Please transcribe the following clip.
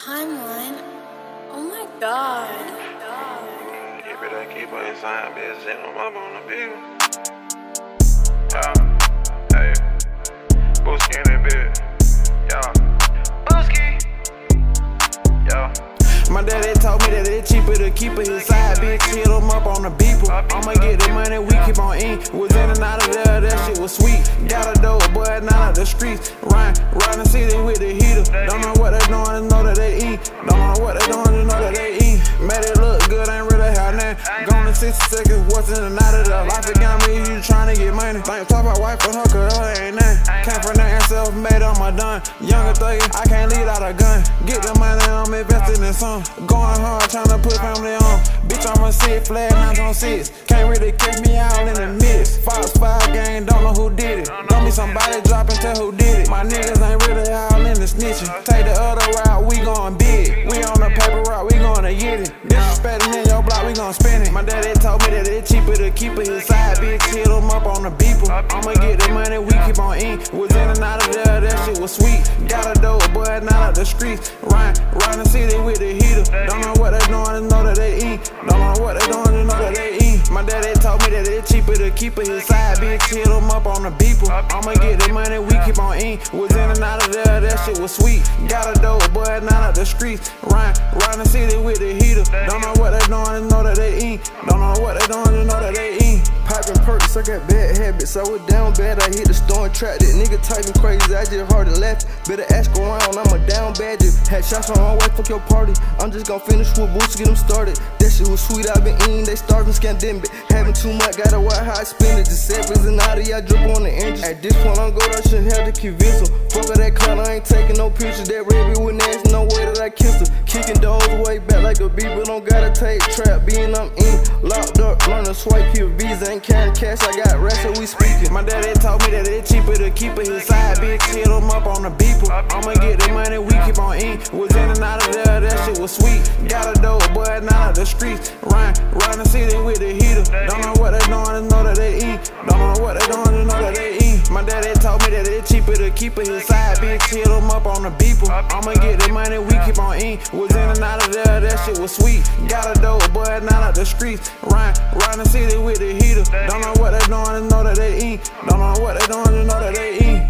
Timeline? Oh my god. Every day I keep on inside, bitch, and I'm up on the bill. Yeah, hey, Booski in that bitch. Yeah, Booski. Yeah. My daddy told me that it's cheaper to keep it inside, bitch. Hit him up on the beeper. I'ma get the money, we keep on eating. Was in and out of there, that shit was sweet. Got a dope boy, now out the streets. Riding city with the heater. Don't know what they doing, just know that they eat. Don't know what they doing, just know that they eat. Made it look good, ain't really how now. Gone in 60 seconds, what's in and out of the life. It got me, you tryna get money. Think talk about wife and her, cause her ain't nothing. Came from nothing, self made on my dime. Younger thuggin', I can't lead out a gun. Get the money, I'm investing in some. Going hard, tryna put family on. Bitch, I'ma sit flat, 9 on 6. Can't really catch me out in the midst. Fox 5 gang, don't know who did it. Don't be somebody dropping, tell who did it. My niggas ain't really all in the snitching. Take the other route, we gon' big. We on the paper route, we gonna get it. Disrespecting in your block, we gon' spin it. My daddy told me that it's cheaper to keep it inside, bitch. Hit him up on the beeper. I'ma get the money, we keep on eating. Was in and out of there, that shit was sweet. Got a dope boy, now out the streets. Riding city with the heater. Don't know what they doing, just know that they eat. Don't know what they doing, just know that they eat. My daddy told me that it's cheaper to keep it inside, bitch. Hit him up on the beeper. I'ma get the money, we keep on eating. Was in and out of there, that shit was sweet. Got a dope boy, now out the streets. Riding city with the heater. Don't know what they doing, just know that they eat. Don't know what they doing, just know that they eat. Poppin' perks, I got bad habits. I was down bad, I hit the store and trapped it. Nigga typing crazy, I just hardly left. Better ask around, I'm a down badger. Had shots on my way, fuck your party. I'm just gon' finish with boots, get them started. That shit was sweet, I been eating, they starving, scandemic. Having too much, got a white hot spinach. The sevens and out of y'all drip on the engine. At this point, I'm gold, I shouldn't have to convince them. Fuck with that clown, I ain't taking no pictures. That rabbit with nasty, no way that I kissed him. Kicking those way back like a beaver, don't gotta take trap. Being I'm in, locked up, learning swipe your visa. Ain't counting cash, I got racks, so we speaking. My daddy told me that it's cheaper to keep it inside, bitch. Hit him up on the beeper. I'ma get the money, we keep on eating. Was in and out of there, that shit was sweet. Got a dope boy, now out the streets. Riding city with the heater. Don't know what they doing, just know that they eat. Don't know what they doing, just know that they eat. My daddy told me that it's cheaper to keep it inside, bitch. Hit him up on the beeper. I'ma get the money, we keep on eating. Was in and out of there, that shit was sweet. Got a dope boy, now out the streets. Riding city with the heater. Don't know what they doing, just know that they eat. Don't know what they doing, just know that they eat.